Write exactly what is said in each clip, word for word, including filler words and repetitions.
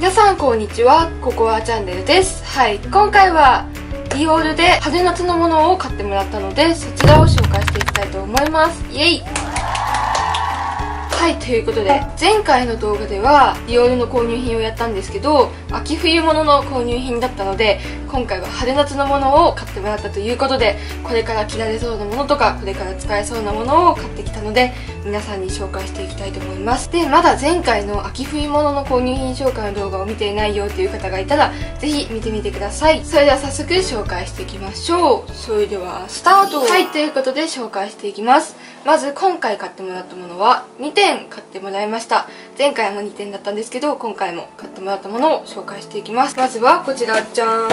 皆さんこんにちは、ココアチャンネルです。はい、今回はディオールで春夏のものを買ってもらったので、そちらを紹介していきたいと思います。イエイ。はい、ということで前回の動画ではディオールの購入品をやったんですけど、秋冬物の購入品だったので今回は春夏のものを買ってもらったということで、これから着られそうなものとかこれから使えそうなものを買ってきたので皆さんに紹介していきたいと思います。で、まだ前回の秋冬物の購入品紹介の動画を見ていないよという方がいたらぜひ見てみてください。それでは早速紹介していきましょう。それではスタート。はい、ということで紹介していきます。まず今回買ってもらったものはにてん買ってもらいました。前回もにてんだったんですけど今回も買ってもらったものを紹介していきます。まずはこちら、じゃーん。はい、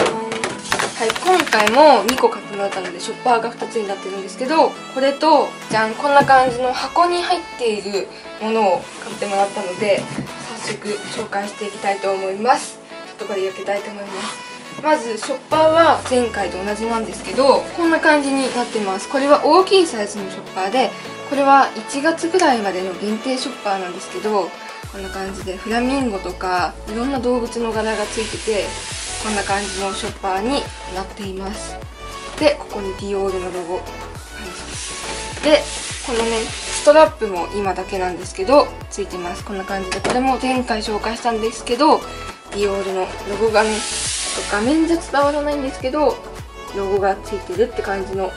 今回もにこ買ってもらったのでショッパーがふたつになってるんですけど、これとじゃん、こんな感じの箱に入っているものを買ってもらったので早速紹介していきたいと思います。ちょっとこれ焼けたいと思います。まずショッパーは前回と同じなんですけどこんな感じになってます。これは大きいサイズのショッパーで、これはいちがつぐらいまでの限定ショッパーなんですけど、こんな感じでフラミンゴとかいろんな動物の柄がついてて、こんな感じのショッパーになっています。で、ここにディオールのロゴで、このねストラップも今だけなんですけどついてます。こんな感じで、これも前回紹介したんですけどディオールのロゴがね、画面じゃ伝わらないんですけどロゴがついてるって感じの、こ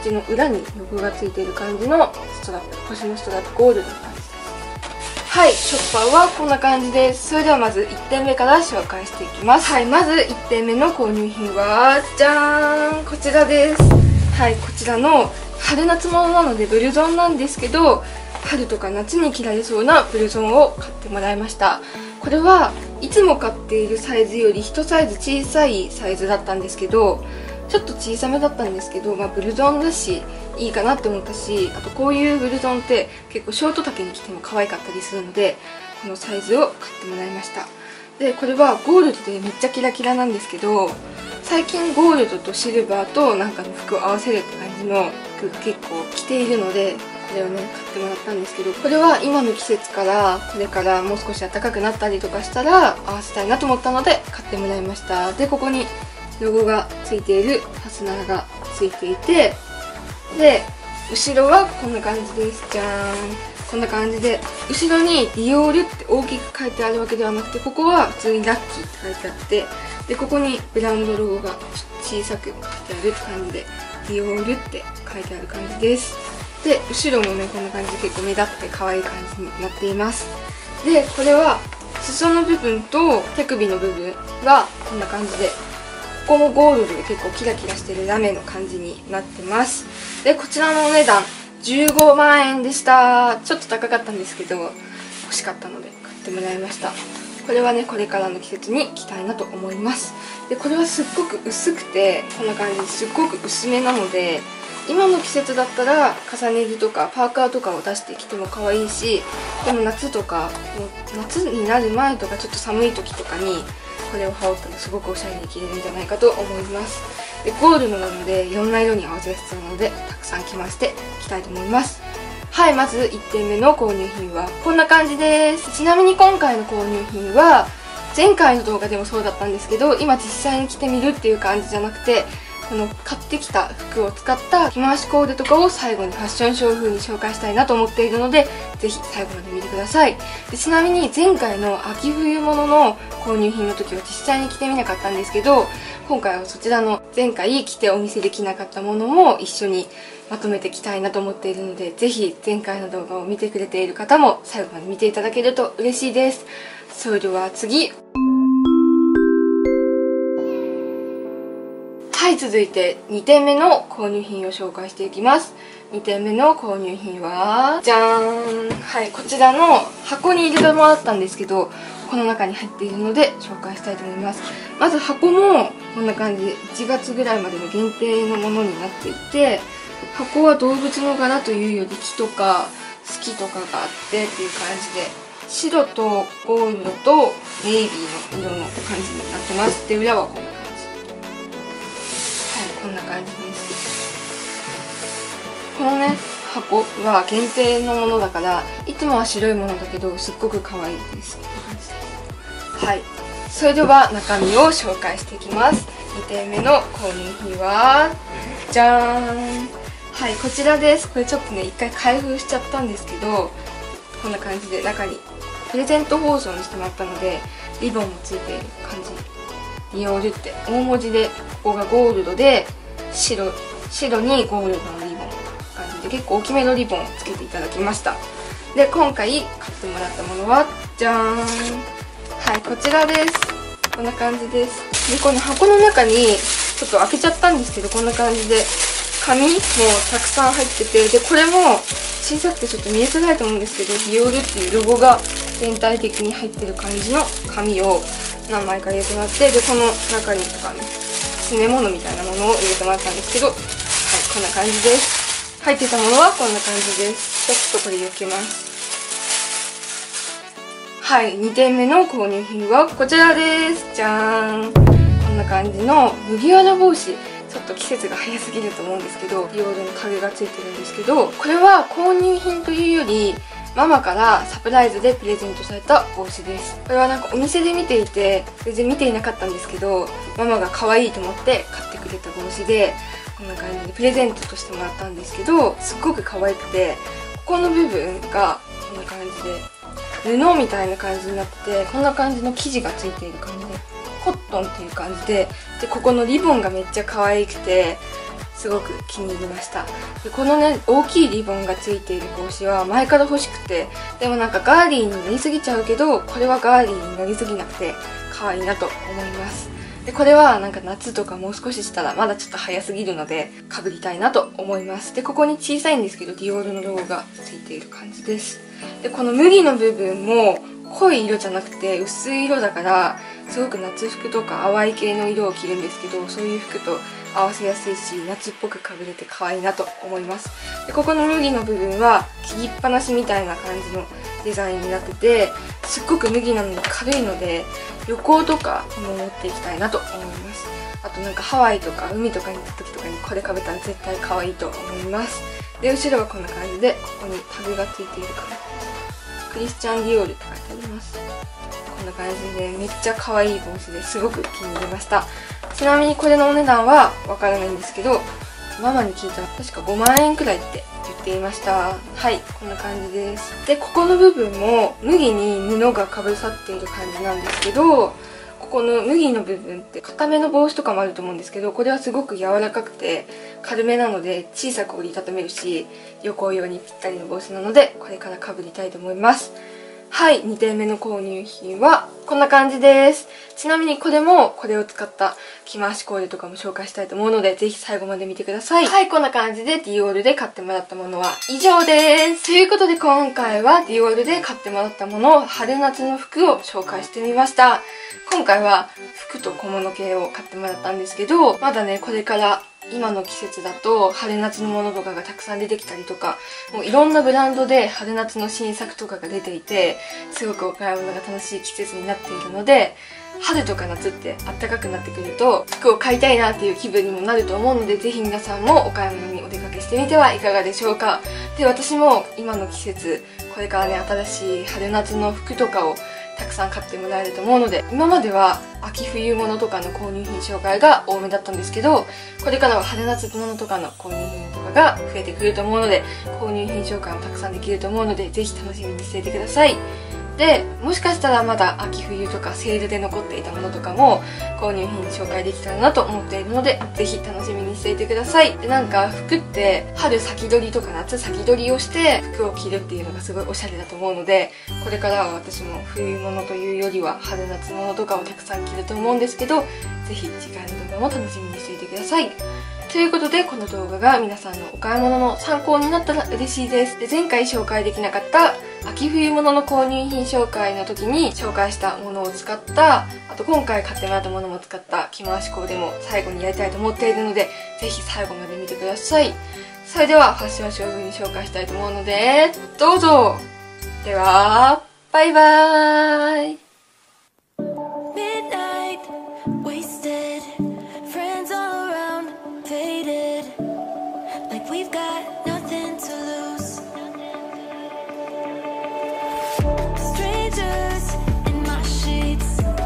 っちの裏にロゴがついてる感じのストラップ、星のストラップ、ゴールドの感じです。はい、ショッパーはこんな感じです。それではまずいってんめから紹介していきます。はい、まずいってんめの購入品はじゃーん、こちらです。はい、こちらの春夏物なのでブルゾンなんですけど、春とか夏に着られそうなブルゾンを買ってもらいました。これはいつも買っているサイズよりいちサイズ小さいサイズだったんですけど、ちょっと小さめだったんですけど、まあ、ブルゾンだしいいかなって思ったし、あとこういうブルゾンって結構ショート丈に着ても可愛かったりするのでこのサイズを買ってもらいました。で、これはゴールドでめっちゃキラキラなんですけど、最近ゴールドとシルバーとなんかの服を合わせるって感じの服が結構着ているので、これをね買ってもらったんですけど、これは今の季節からこれからもう少し暖かくなったりとかしたら合わせたいなと思ったので買ってもらいました。で、ここにロゴがついているファスナーがついていて、で後ろはこんな感じです。じゃーん、こんな感じで後ろに「ディオール」って大きく書いてあるわけではなくて、ここは普通に「ラッキー」って書いてあって、でここにブランドロゴが小さく書いてある感じで「ディオール」って書いてある感じです。で後ろもねこんな感じで結構目立って可愛い感じになっています。でこれは裾の部分と手首の部分がこんな感じで、ここもゴールドで結構キラキラしてるラメの感じになってます。でこちらのお値段じゅうごまんえんでした。ちょっと高かったんですけど欲しかったので買ってもらいました。これはねこれからの季節に着たいなと思います。でこれはすっごく薄くてこんな感じですっごく薄めなので、今の季節だったら重ね着とかパーカーとかを出してきても可愛いし、でも夏とか夏になる前とかちょっと寒い時とかにこれを羽織ったらすごくおしゃれに着れるんじゃないかと思います。でゴールドなのでいろんな色に合わせる必要なのでたくさん着まして着たいと思います。はい、まずいってんめの購入品はこんな感じです。ちなみに今回の購入品は前回の動画でもそうだったんですけど、今実際に着てみるっていう感じじゃなくて、この買ってきた服を使った着回しコーデとかを最後にファッションショー風に紹介したいなと思っているのでぜひ最後まで見てください。でちなみに前回の秋冬物の購入品の時は実際に着てみなかったんですけど、今回はそちらの前回着てお見せできなかったものも一緒にまとめてきたいなと思っているので、ぜひ前回の動画を見てくれている方も最後まで見ていただけると嬉しいです。それでは次。はい、続いてにてんめの購入品を紹介していきます。にてんめの購入品はじゃーん。はい、こちらの箱に入れてもらったんですけど、この中に入っているので紹介したいと思います。まず箱もこんな感じでいちがつぐらいまでの限定のものになっていて、箱は動物の柄というより木とか月とかがあってっていう感じで、白とゴールドとネイビーの色の感じになってます。で裏はこんな感じ、こんな感じです。このね箱は限定のものだからいつもは白いものだけどすっごく可愛いです。こんな感じです。はい、それでは中身を紹介していきます。にてんめのコーヒーはじゃーん、はい、こちらです。これちょっとね、一回開封しちゃったんですけど、こんな感じで中にプレゼント包装にしてもらったので、リボンもついている感じ。ディオールって大文字で、ここがゴールドで白、白にゴールドのリボンって感じで、結構大きめのリボンをつけていただきました。で、今回買ってもらったものはじゃーん、はい、こちらです。こんな感じです。で、この箱の中にちょっと開けちゃったんですけど、こんな感じで紙もたくさん入ってて、でこれも小さくてちょっと見えづらいと思うんですけど、ディオールっていうロゴが全体的に入ってる感じの紙を何枚か入れてもらって、でこの中にとかね、詰め物みたいなものを入れてもらったんですけど、はい、こんな感じです。入ってたものはこんな感じです。ちょっとこれ避けます。はい、にてんめの購入品はこちらです。じゃーん、こんな感じの麦わら帽子。ちょっと季節が早すぎると思うんですけど、ディオールの影がついてるんですけど、これは購入品というよりママからサプライズでプレゼントされた帽子です。これはなんかお店で見ていて、全然見ていなかったんですけど、ママが可愛いと思って買ってくれた帽子で、こんな感じでプレゼントとしてもらったんですけど、すっごく可愛くて、ここの部分がこんな感じで布みたいな感じになってて、こんな感じの生地がついている感じで、コットンっていう感じで、でここのリボンがめっちゃ可愛くてすごく気に入りました。でこのね、大きいリボンがついている帽子は前から欲しくて、でもなんかガーリーになりすぎちゃうけど、これはガーリーになりすぎなくて可愛いなと思います。でこれはなんか夏とかもう少ししたらまだちょっと早すぎるのでかぶりたいなと思います。でここに小さいんですけど、ディオールのロゴがついている感じです。でこの麦の部分も濃い色じゃなくて薄い色だから、すごく夏服とか淡い系の色を着るんですけど、そういう服と合わせやすいし、夏っぽくかぶれて可愛いなと思います。でここの麦の部分は切りっぱなしみたいな感じのデザインになってて、すっごく麦なので軽いので旅行とかも持っていきたいなと思います。あとなんかハワイとか海とかに行った時とかにこれかぶったら絶対可愛いと思います。で後ろはこんな感じで、ここにタグがついているかな、クリスチャン・ディオールって書いてあります。こんな感じでめっちゃ可愛い帽子ですごく気に入りました。ちなみにこれのお値段はわからないんですけど、ママに聞いたら確かごまんえんくらいって言っていました。はい、こんな感じです。でここの部分も麦に布がかぶさっている感じなんですけど、ここの麦の部分って固めの帽子とかもあると思うんですけど、これはすごく柔らかくて軽めなので小さく折りたためるし、旅行用にぴったりの帽子なので、これからかぶりたいと思います。はい、にてんめの購入品はこんな感じです。ちなみにこれも、これを使った着回しコーデとかも紹介したいと思うので、ぜひ最後まで見てください。はい、こんな感じでディオールで買ってもらったものは以上です。ということで今回はディオールで買ってもらったもの、春夏の服を紹介してみました。今回は服と小物系を買ってもらったんですけど、まだね、これから今の季節だと春夏のものとかがたくさん出てきたりとか、もういろんなブランドで春夏の新作とかが出ていて、すごくお買い物が楽しい季節になっているので、春とか夏って暖かくなってくると服を買いたいなっていう気分にもなると思うので、ぜひ皆さんもお買い物にお出かけしてみてはいかがでしょうか。で、私も今の季節、これからね、新しい春夏の服とかをたくさん買ってもらえると思うので、今までは秋冬物とかの購入品紹介が多めだったんですけど、これからは春夏物とかの購入品とかが増えてくると思うので、購入品紹介もたくさんできると思うので、ぜひ楽しみにしていてください。で、もしかしたらまだ秋冬とかセールで残っていたものとかも購入品紹介できたらなと思っているので、ぜひ楽しみにしていてください。で、なんか服って春先取りとか夏先取りをして服を着るっていうのがすごいおしゃれだと思うので、これからは私も冬物というよりは春夏物とかをたくさん着ると思うんですけど、ぜひ次回の動画も楽しみにしていてください。ということで、この動画が皆さんのお買い物の参考になったら嬉しいです。で、前回紹介できなかった秋冬物の購入品紹介の時に紹介したものを使った、あと今回買ってもらったものも使った着回しコーデも最後にやりたいと思っているので、ぜひ最後まで見てください。それではファッションショー風に紹介したいと思うので、どうぞ!では、バイバーイ。Strangers in my sheets.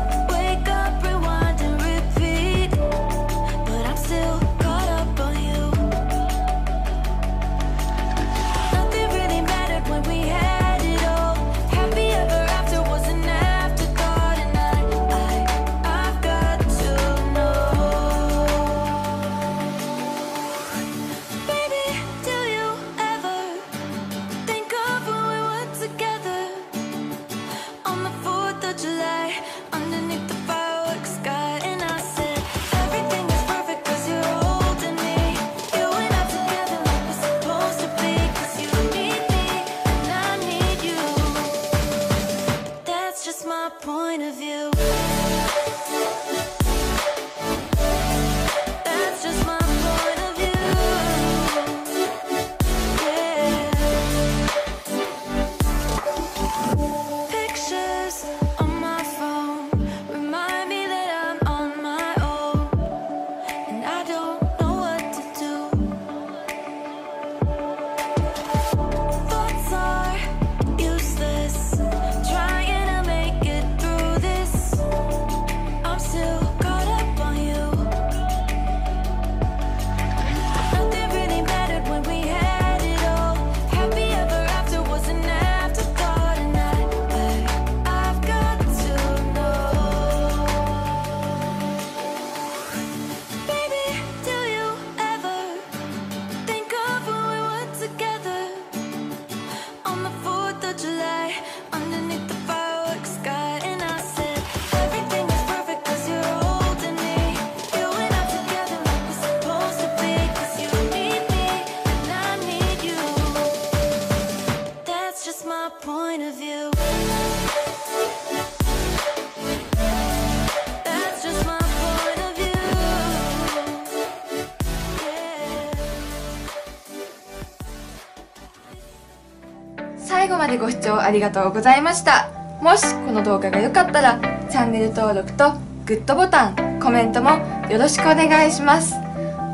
後までご視聴ありがとうございました。もしこの動画が良かったらチャンネル登録とグッドボタン、コメントもよろしくお願いします。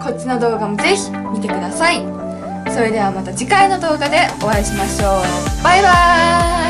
こっちの動画もぜひ見てください。それではまた次回の動画でお会いしましょう。バイバーイ。